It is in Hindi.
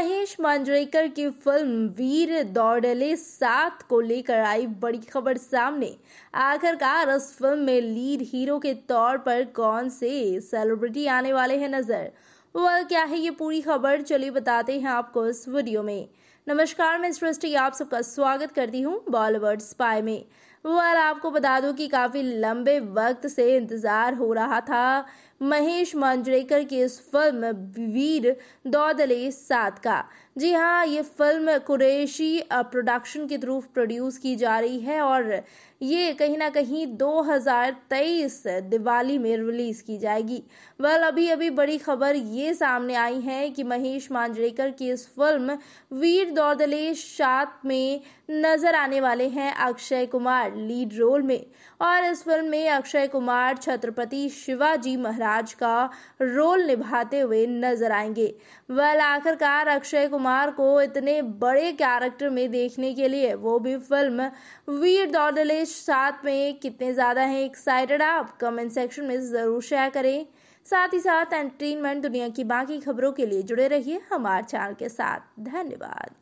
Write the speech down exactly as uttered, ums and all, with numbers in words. महेश मांजरेकर की फिल्म वीर दौड़ले सात को लेकर आई बड़ी खबर सामने। आखिरकार इस फिल्म में लीड हीरो के तौर पर कौन से सेलिब्रिटी आने वाले हैं नजर, वह क्या है ये पूरी खबर चलिए बताते हैं आपको इस वीडियो में। नमस्कार, मैं सृष्टि आप सबका स्वागत करती हूँ बॉलीवुड स्पाई में। और आपको बता दूं कि काफ़ी लंबे वक्त से इंतज़ार हो रहा था महेश मांजरेकर की इस फिल्म वीर दौड़ले सात का। जी हाँ, ये फिल्म कुरैशी प्रोडक्शन के थ्रू प्रोड्यूस की जा रही है और ये कहीं ना कहीं दो हज़ार तेईस दिवाली में रिलीज़ की जाएगी। वेल अभी अभी बड़ी खबर ये सामने आई है कि महेश मांजरेकर की इस फिल्म वीर दौड़ले सात में नज़र आने वाले हैं अक्षय कुमार लीड रोल में। और इस फिल्म में अक्षय कुमार छत्रपति शिवाजी महाराज का रोल निभाते हुए नजर आएंगे। वेल आखिरकार अक्षय कुमार को इतने बड़े कैरेक्टर में देखने के लिए, वो भी फिल्म वीर दौड़ले सात में, कितने ज़्यादा हैं एक्साइटेड आप कमेंट सेक्शन में ज़रूर शेयर करें। साथ ही साथ एंटरटेनमेंट दुनिया की बाकी खबरों के लिए जुड़े रहिए हमारे चैनल के साथ। धन्यवाद।